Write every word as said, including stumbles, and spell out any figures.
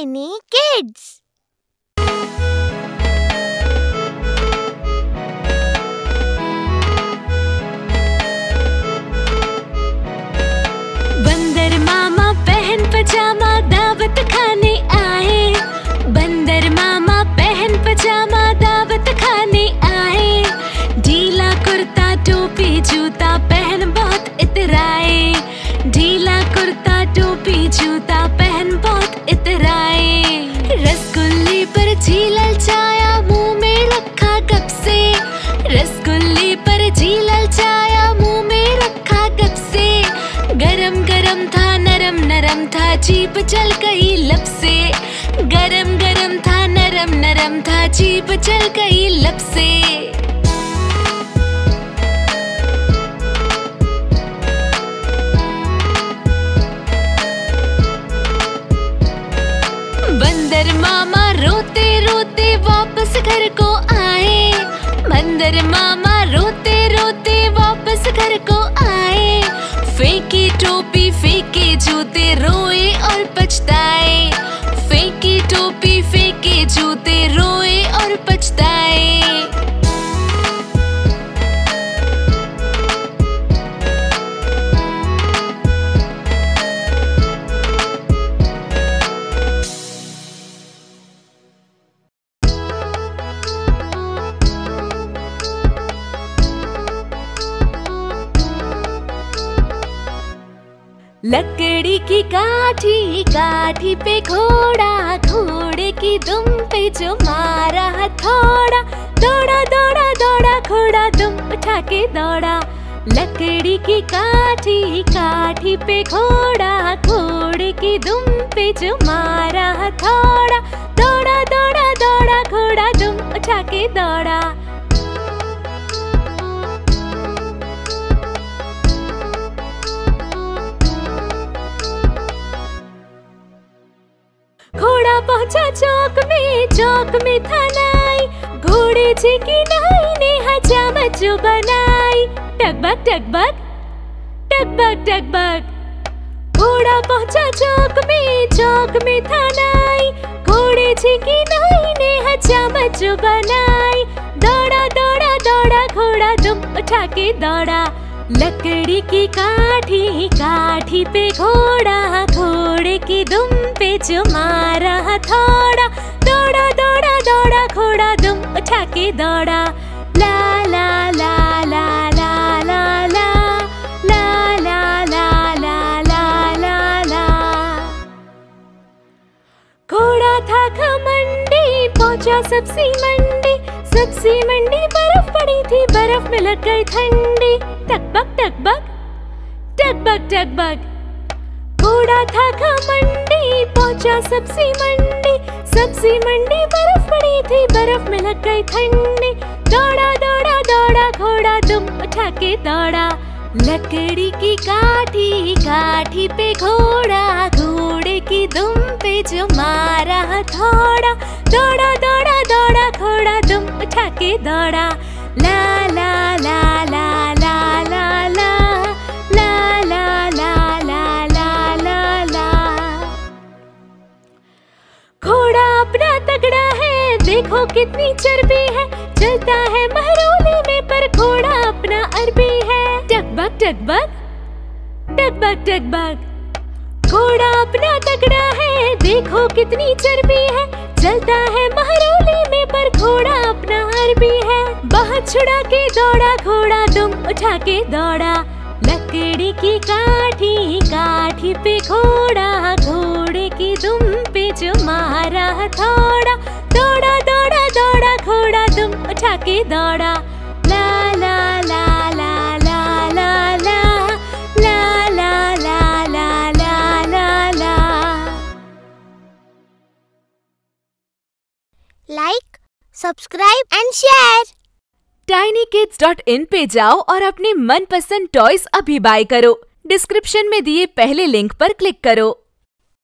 Tiny kids. बंदर मामा पहन पजामा दावत खाने आए। बंदर मामा पहन पजामा दावत खाने आए। ढीला कुर्ता टोपी जूता पहन बहुत इतराए। ढीला कुर्ता टोपी जूता पहन बहुत इतराए। रसगुल्ले पर जी ललचाया मुंह में रखा कब से। रसगुल्ले पर जी ललचाया मुंह में रखा कब से। गरम गरम था नरम नरम था जीभ जल गई लब से। गरम गरम था नरम नरम था जीभ जल गई लब से। बंदर मामा रोते रोते वापस घर को आए। बंदर मामा रोते रोते वापस घर को आए। फेंकी टोपी फेंके जूते रोए और पछताए। फेंकी टोपी फेंके जूते रोए और पछताए। लकड़ी की काठी काठी पे घोड़ा। घोड़े की दुम पे जो मारा हथौड़ा। दौड़ा दौड़ा दौड़ा घोड़ा दुम उठा के दौड़ा। लकड़ी की काठी काठी पे घोड़ा। घोड़े की दुम पे जो मारा हथौड़ा। दौड़ा दौड़ा दौड़ा घोड़ा दुम उठा के दौड़ा। घोड़ा पहुंचा चौक में चौक में था नाई। घोड़े जी की नाई ने हजाम जो बनाई। टकबक टकबक टकबक टकबक। घोड़ा पहुंचा चौक में चौक में था नाई। घोड़े जी की नाई ने हजाम जो बनाई। दौड़ा दौड़ा दौड़ा घोड़ा दुम उठा के दौड़ा। लकड़ी की काठी काठी पे घोड़ा। घोड़े की दुम पे जो मारा हथौड़ा। दौड़ा दौड़ा दौड़ा घोड़ा दुम उठा के दौड़ा। ला ला ला ला ला ला ला ला ला ला ला ला ला। घोड़ा था घमंडी पहुंचा सब्जी मंडी। सब्जी मंडी बर्फ पड़ी थी बर्फ में लग गई ठंडी। टकबक टकबक टकबक टकबक। घोड़ा था घमंडी पहुंचा सब्जी मंडी। सब्जी मंडी बर्फ पड़ी थी बर्फ में लग गई ठंडी। दौड़ा दौड़ा दौड़ा घोड़ा दुम उठा के दौड़ा। लकड़ी की काठी काठी पे घोड़ा। घोड़े की दुम पे जो मारा हथौड़ा। दौड़ा दौड़ा दौड़ा घोड़ा दुम उठा के दौड़ा। ला ला ला ला ला ला ला ला ला ला ला ला ला। घोड़ा अपना तगड़ा है देखो कितनी चर्बी है। चलता है महरूली में पर घोड़ा अपना अरबी है। टकबक टकबक टकबक टकबक। घोड़ा अपना तगड़ा है देखो कितनी चर्बी है। चलता है महरूली में पर घोड़ा अपना अरबी है। बाहर छुड़ा के दौड़ा घोड़ा दुम उठा के दौड़ा। लकड़ी की काठी काठी पे घोड़ा। घोड़े की दुम पे जो मारा हथौड़ा। दौड़ा दौड़ा दौड़ा घोड़ा दुम उठा के दौड़ा। ला ला ला ला ला ला ला ला ला ला ला ला ला। Like subscribe and share. Tiny kids dot in पे जाओ और अपने मनपसंद टॉयज अभी बाय करो। डिस्क्रिप्शन में दिए पहले लिंक पर क्लिक करो।